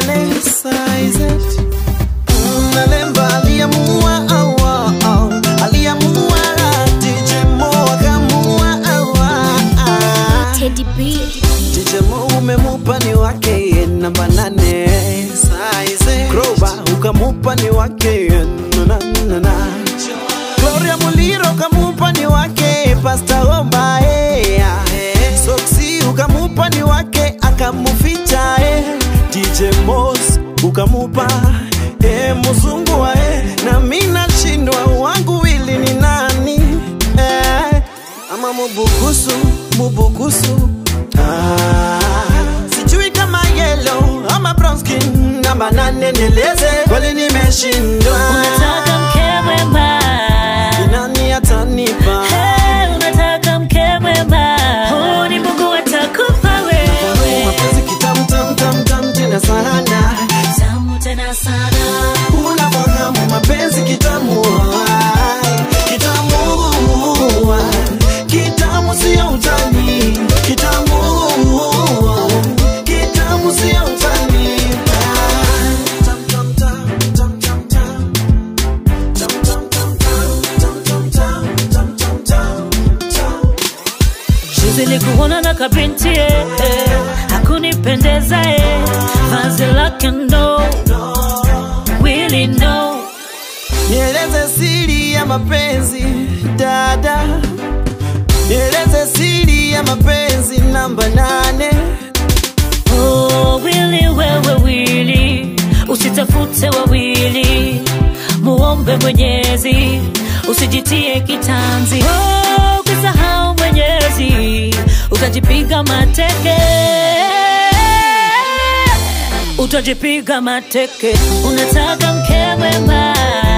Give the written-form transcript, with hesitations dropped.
Nalale saizet Nalale mbali ya mua awa Aliamua DJ Mo akamua awa Teddy B DJ Mo umemupa ni wake namba 8 saizet Groba ukamupa ni wake nananana Gloria Muliro ukamupa ni wake Pasta Omba Soxy ukamupa ni wake akamuficha DJ Moz ukamupa muzungu wa na mina shindwa wangu wili ni nani ama mubukusu mubukusu sijui kama yellow ama brown skin namba 8 nileze kweli nimeshindwa unataka mke mwema nani atanipa unataka mke mwema huu ni Mungu atakupa wewe mapenzi kitamu tam tam tam tena sana tamu tena sana unafahamu mapenzi kitamu kitamu sio utani kitamu sio utani Juzi nilikuona na kabinti hakunipendeza vazi lake ndo Willy ndo nieleze siri ya mapenzi dada nieleze siri ya mapenzi namba 8 Oh Willy wewe Willy usitafute wawili muombe Mwenyezi usijitie kitanzi Oh ukisahau Mwenyezi utajipiga mateke Utajipiga mateke Unataka mke mwema